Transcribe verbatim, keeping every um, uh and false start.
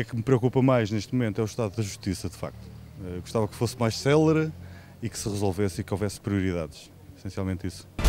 que é que me preocupa mais neste momento é o estado da justiça, de facto. Eu gostava que fosse mais célere e que se resolvesse e que houvesse prioridades. Essencialmente isso.